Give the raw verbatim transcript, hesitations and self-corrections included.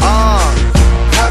Uh, how